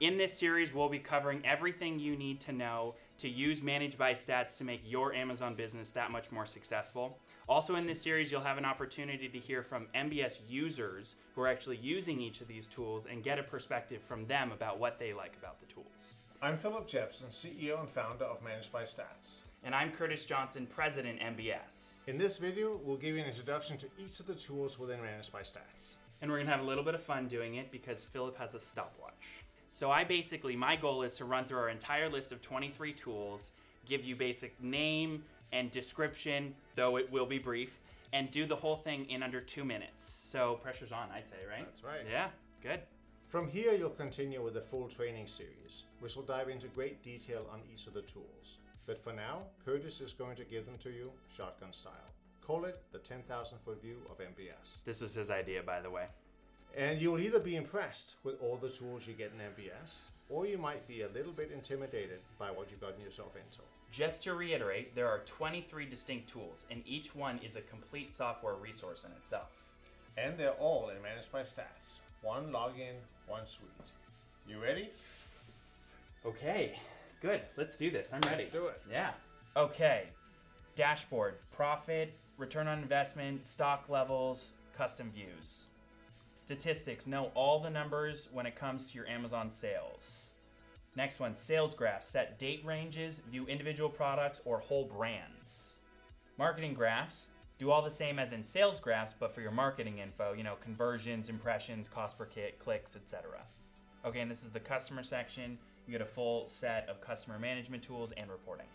In this series, we'll be covering everything you need to know to use ManageByStats to make your Amazon business that much more successful. Also in this series, you'll have an opportunity to hear from MBS users who are actually using each of these tools and get a perspective from them about what they like about the tools. I'm Philip Jepsen, CEO and founder of ManageByStats. And I'm Curtis Johnson, President, MBS. In this video, we'll give you an introduction to each of the tools within ManageByStats. And we're gonna have a little bit of fun doing it because Philip has a stopwatch. So my goal is to run through our entire list of 23 tools, give you basic name and description, though it will be brief, and do the whole thing in under 2 minutes. So pressure's on, I'd say, right? That's right. Yeah, good. From here, you'll continue with the full training series, which will dive into great detail on each of the tools. But for now, Curtis is going to give them to you shotgun style. Call it the 10,000 foot view of MBS. This was his idea, by the way. And you'll either be impressed with all the tools you get in MBS, or you might be a little bit intimidated by what you've gotten yourself into. Just to reiterate, there are 23 distinct tools, and each one is a complete software resource in itself. And they're all in ManageByStats. One login, one suite. You ready? Okay, good. Let's do this. I'm ready. Let's do it. Yeah. Okay. Dashboard, profit, return on investment, stock levels, custom views. Statistics, know all the numbers when it comes to your Amazon sales. Next one, sales graph, set date ranges, view individual products or whole brands. Marketing graphs, do all the same as in sales graphs, but for your marketing info, you know, conversions, impressions, cost per click, clicks, etc. Okay, and this is the customer section. You get a full set of customer management tools and reporting.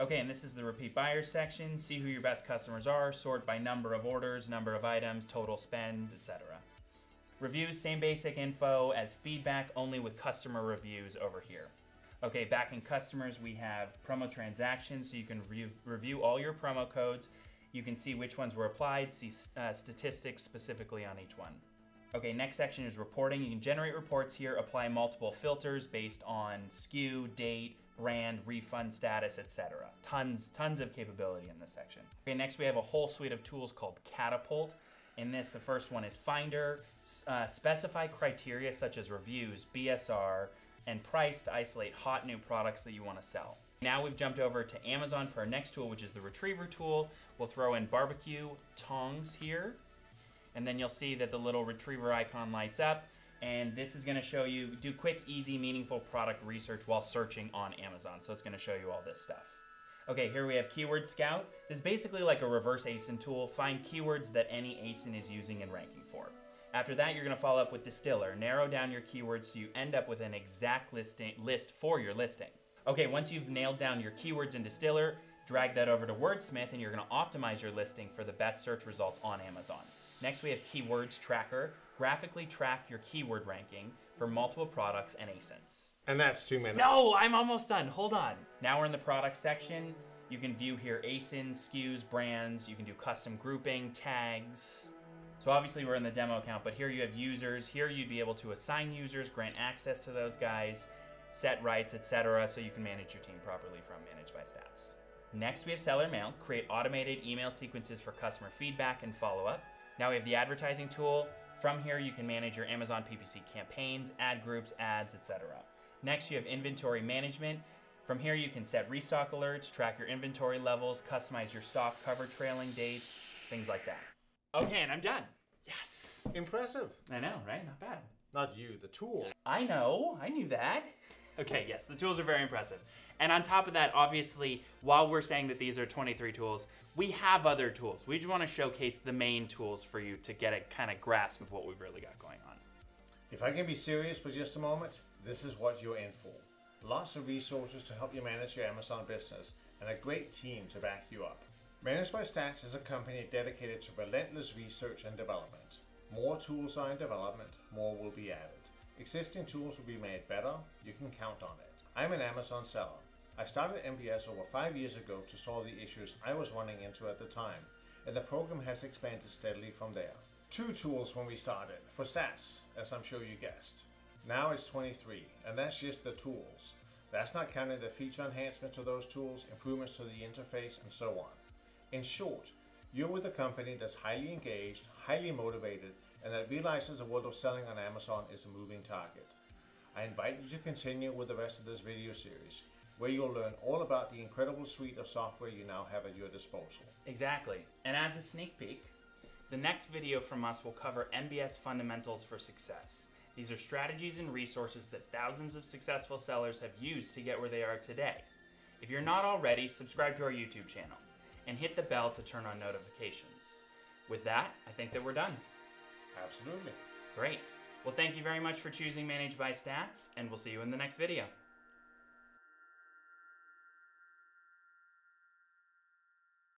Okay, and this is the repeat buyers section. See who your best customers are, sort by number of orders, number of items, total spend, etc. Reviews, same basic info as feedback, only with customer reviews over here. Okay, back in customers, we have promo transactions, so you can review all your promo codes. You can see which ones were applied, see statistics specifically on each one. Okay, next section is reporting. You can generate reports here, apply multiple filters based on SKU, date, brand, refund status, etc. Tons of capability in this section. Okay, next we have a whole suite of tools called Catapult. In this, the first one is Finder. Specify criteria such as reviews, BSR, and price to isolate hot new products that you want to sell. Now we've jumped over to Amazon for our next tool, which is the Retriever tool. We'll throw in barbecue tongs here, and then you'll see that the little Retriever icon lights up, and this is gonna show you, do quick, easy, meaningful product research while searching on Amazon. So it's gonna show you all this stuff. Okay, here we have Keyword Scout. This is basically like a reverse ASIN tool. Find keywords that any ASIN is using and ranking for. After that, you're gonna follow up with Distiller. Narrow down your keywords so you end up with an exact list for your listing. Okay, once you've nailed down your keywords in Distiller, drag that over to WordSmith and you're gonna optimize your listing for the best search results on Amazon. Next, we have Keywords Tracker. Graphically track your keyword ranking for multiple products and ASINs. And that's 2 minutes. No, I'm almost done, hold on. Now we're in the product section. You can view here ASINs, SKUs, brands. You can do custom grouping, tags. So obviously we're in the demo account, but here you have users. Here you'd be able to assign users, grant access to those guys, set rights, etc., so you can manage your team properly from ManageByStats. Next, we have Seller Mail. Create automated email sequences for customer feedback and follow-up. Now we have the advertising tool. From here, you can manage your Amazon PPC campaigns, ad groups, ads, etc. Next, you have inventory management. From here, you can set restock alerts, track your inventory levels, customize your stock cover trailing dates, things like that. Okay, and I'm done. Yes. Impressive. I know, right? Not bad. Not you, the tool. I know, I knew that. Okay, yes, the tools are very impressive. And on top of that, obviously, while we're saying that these are 23 tools, we have other tools. We just wanna showcase the main tools for you to get a kind of grasp of what we've really got going on. If I can be serious for just a moment, this is what you're in for. Lots of resources to help you manage your Amazon business and a great team to back you up. ManageByStats is a company dedicated to relentless research and development. More tools are in development, more will be added. Existing tools will be made better, you can count on it. I'm an Amazon seller. I started MBS over 5 years ago to solve the issues I was running into at the time, and the program has expanded steadily from there. 2 tools when we started, for stats, as I'm sure you guessed. Now it's 23, and that's just the tools. That's not counting the feature enhancements to those tools, improvements to the interface, and so on. In short, you're with a company that's highly engaged, highly motivated, and that realizes the world of selling on Amazon is a moving target. I invite you to continue with the rest of this video series, where you'll learn all about the incredible suite of software you now have at your disposal. Exactly. And as a sneak peek, the next video from us will cover MBS fundamentals for success. These are strategies and resources that thousands of successful sellers have used to get where they are today. If you're not already, subscribe to our YouTube channel and hit the bell to turn on notifications. With that, I think that we're done. Absolutely. Great. Well, thank you very much for choosing ManageByStats, and we'll see you in the next video.